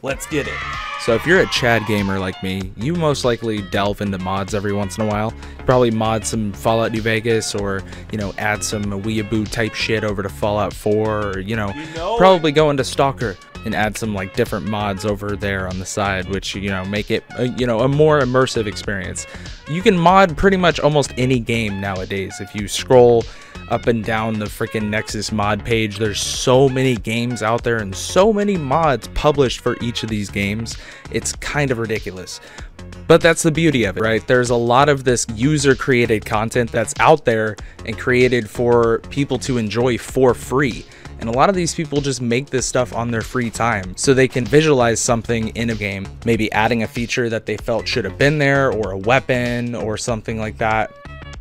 Let's get it. So if you're a Chad gamer like me, you most likely delve into mods every once in a while. You probably mod some Fallout New Vegas, or, you know, add some weeaboo type shit over to Fallout 4, or, you know probably go into Stalker and add some like different mods over there on the side, which, you know, make it, you know, a more immersive experience. You can mod pretty much almost any game nowadays. If you scroll up and down the freaking Nexus mod page, there's so many games out there and so many mods published for each of these games. It's kind of ridiculous. But that's the beauty of it, right? There's a lot of this user-created content that's out there and created for people to enjoy for free. And a lot of these people just make this stuff on their free time, so they can visualize something in a game, maybe adding a feature that they felt should have been there, or a weapon or something like that,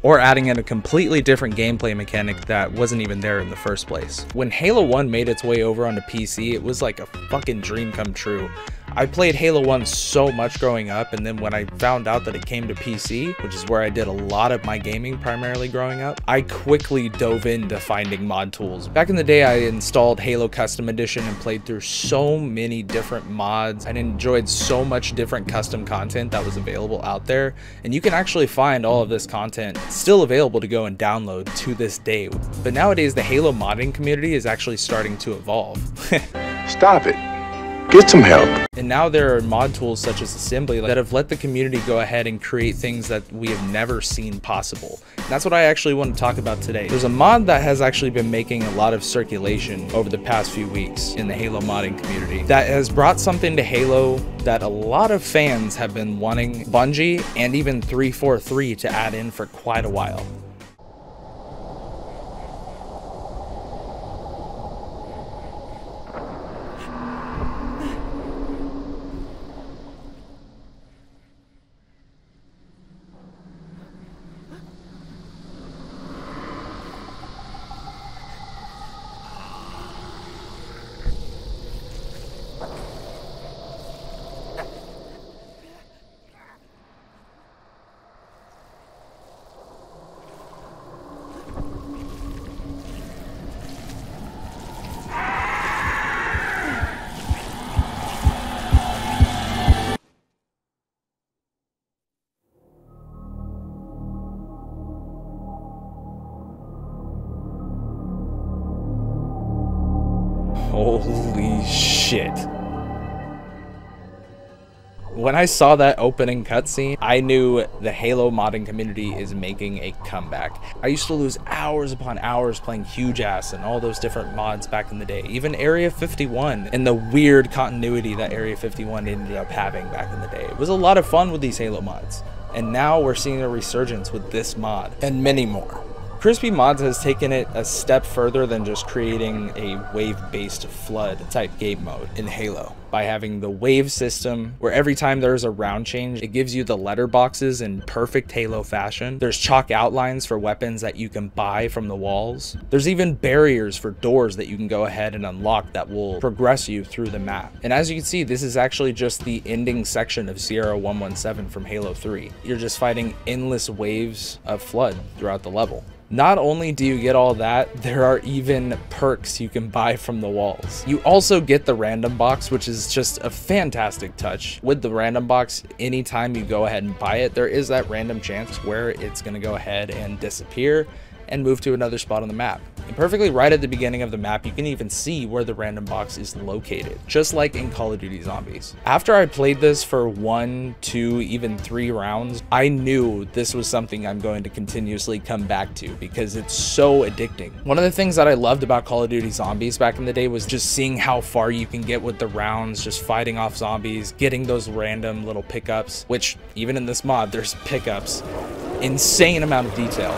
or adding in a completely different gameplay mechanic that wasn't even there in the first place. When Halo 1 made its way over onto PC, it was like a fucking dream come true. I played Halo 1 so much growing up, and then when I found out that it came to PC, which is where I did a lot of my gaming primarily growing up, I quickly dove into finding mod tools. Back in the day, I installed Halo Custom Edition and played through so many different mods and enjoyed so much different custom content that was available out there. And you can actually find all of this content still available to go and download to this day. But nowadays, the Halo modding community is actually starting to evolve. Stop it. Get some help. And now there are mod tools such as Assembly that have let the community go ahead and create things that we have never seen possible. And that's what I actually want to talk about today. There's a mod that has actually been making a lot of circulation over the past few weeks in the Halo modding community that has brought something to Halo that a lot of fans have been wanting Bungie and even 343 to add in for quite a while. Holy shit. When I saw that opening cutscene, I knew the Halo modding community is making a comeback. I used to lose hours upon hours playing Huge Ass and all those different mods back in the day, even Area 51 and the weird continuity that Area 51 ended up having back in the day. It was a lot of fun with these Halo mods, and now we're seeing a resurgence with this mod and many more. Crispy Mods has taken it a step further than just creating a wave-based flood type game mode in Halo by having the wave system where every time there's a round change, it gives you the letterboxes in perfect Halo fashion. There's chalk outlines for weapons that you can buy from the walls. There's even barriers for doors that you can go ahead and unlock that will progress you through the map. And as you can see, this is actually just the ending section of Sierra 117 from Halo 3. You're just fighting endless waves of flood throughout the level. Not only do you get all that, there are even perks you can buy from the walls. You also get the random box, which is just a fantastic touch. With the random box, anytime you go ahead and buy it, there is that random chance where it's going to go ahead and disappear and move to another spot on the map. And perfectly right at the beginning of the map, you can even see where the random box is located, just like in Call of Duty Zombies. After I played this for 1, 2, even 3 rounds, I knew this was something I'm going to continuously come back to because it's so addicting. One of the things that I loved about Call of Duty Zombies back in the day was just seeing how far you can get with the rounds, just fighting off zombies, getting those random little pickups, which even in this mod, there's pickups. Insane amount of detail.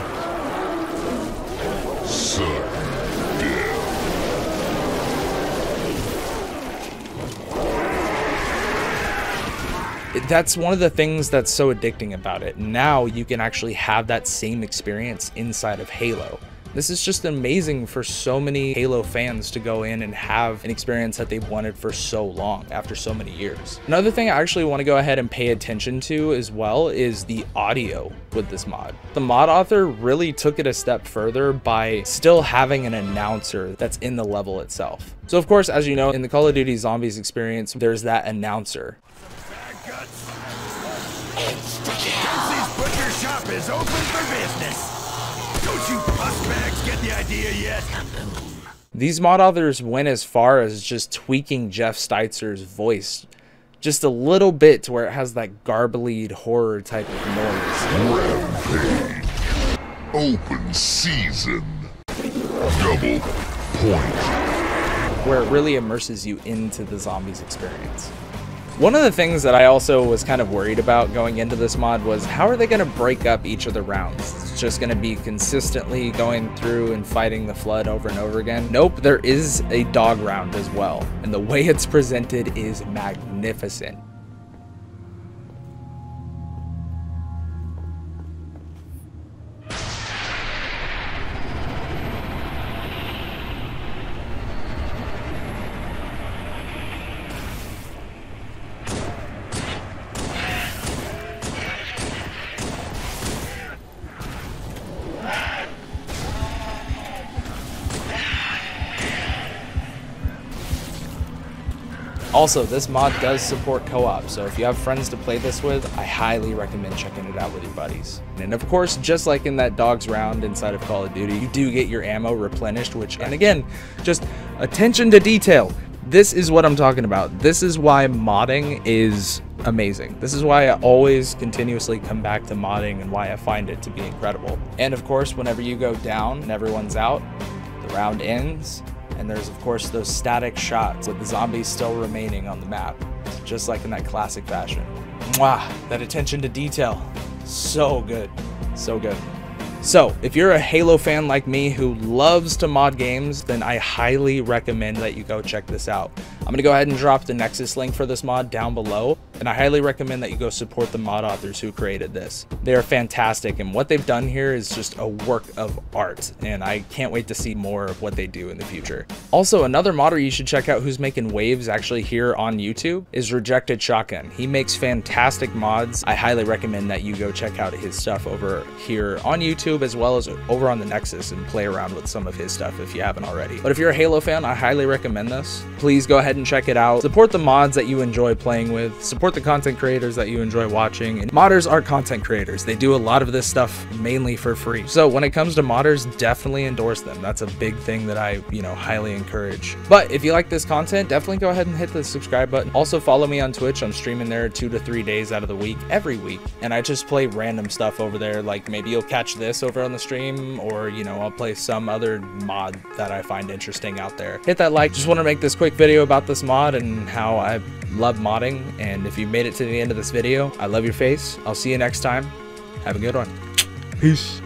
That's one of the things that's so addicting about it. Now you can actually have that same experience inside of Halo. This is just amazing for so many Halo fans to go in and have an experience that they've wanted for so long after so many years. Another thing I actually want to go ahead and pay attention to as well is the audio with this mod. The mod author really took it a step further by still having an announcer that's in the level itself. So of course, as you know, in the Call of Duty Zombies experience, there's that announcer. Betsy's Butcher Shop is open for business. Don't you pussbags get the idea yet? These mod authors went as far as just tweaking Jeff Steitzer's voice just a little bit to where it has that garbled horror type of noise. Rampage. Open season. Double point. Where it really immerses you into the zombies experience. One of the things that I also was kind of worried about going into this mod was how are they going to break up each of the rounds? It's just going to be consistently going through and fighting the flood over and over again. Nope, there is a dog round as well, and the way it's presented is magnificent. Also, this mod does support co-op, so if you have friends to play this with, I highly recommend checking it out with your buddies. And of course, just like in that dogs round inside of Call of Duty, you do get your ammo replenished, which, and again, just attention to detail. This is what I'm talking about. This is why modding is amazing. This is why I always continuously come back to modding and why I find it to be incredible. And of course, whenever you go down and everyone's out, the round ends. And there's, of course, those static shots with the zombies still remaining on the map, just like in that classic fashion. Mwah! That attention to detail. So good. So good. So, if you're a Halo fan like me who loves to mod games, then I highly recommend that you go check this out. I'm going to go ahead and drop the Nexus link for this mod down below, and I highly recommend that you go support the mod authors who created this. They are fantastic, and what they've done here is just a work of art, and I can't wait to see more of what they do in the future. Also, another modder you should check out who's making waves actually here on YouTube is RejectedShotgun. He makes fantastic mods. I highly recommend that you go check out his stuff over here on YouTube as well as over on the Nexus and play around with some of his stuff if you haven't already. But if you're a Halo fan, I highly recommend this. Please go ahead and check it out. Support the mods that you enjoy playing with, support the content creators that you enjoy watching, and modders are content creators. They do a lot of this stuff mainly for free. So when it comes to modders, definitely endorse them. That's a big thing that I, highly encourage. But if you like this content, definitely go ahead and hit the subscribe button. Also follow me on Twitch. I'm streaming there 2 to 3 days out of the week, every week. And I just play random stuff over there. Like maybe you'll catch this over on the stream, or, I'll play some other mod that I find interesting out there. Hit that like. Just want to make this quick video about this mod and how I love modding, and if you made it to the end of this video, I love your face. I'll see you next time. Have a good one. Peace.